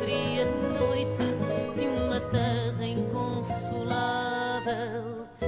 Fria noite de uma terra inconsolável.